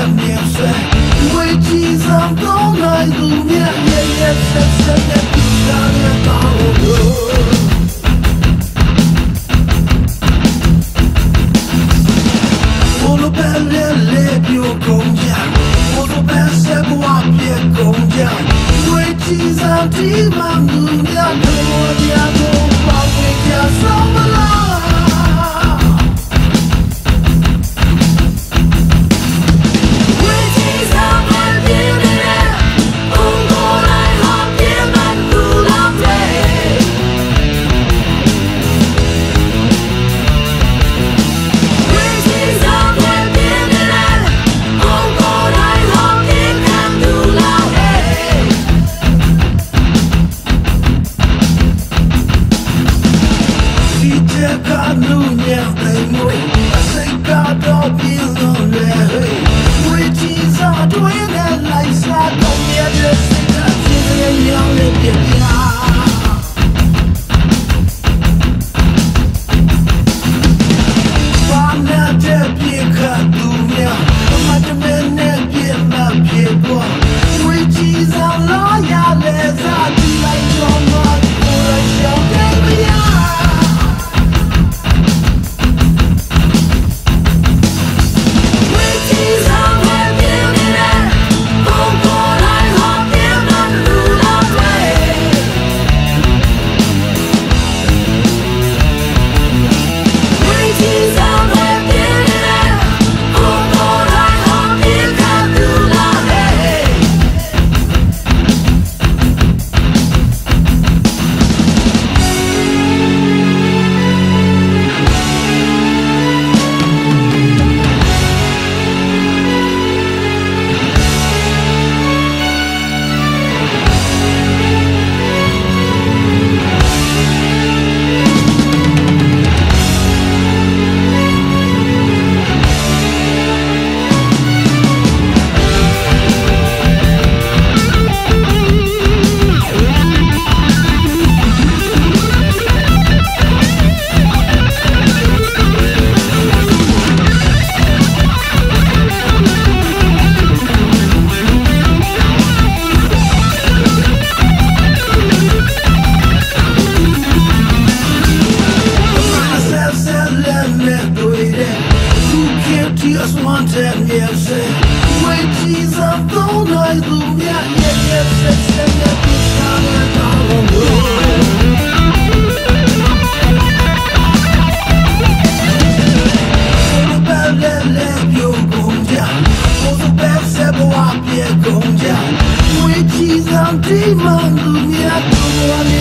pewnie, że łyci zamkną najdłużej je przed I'm dreaming, I'm dreaming.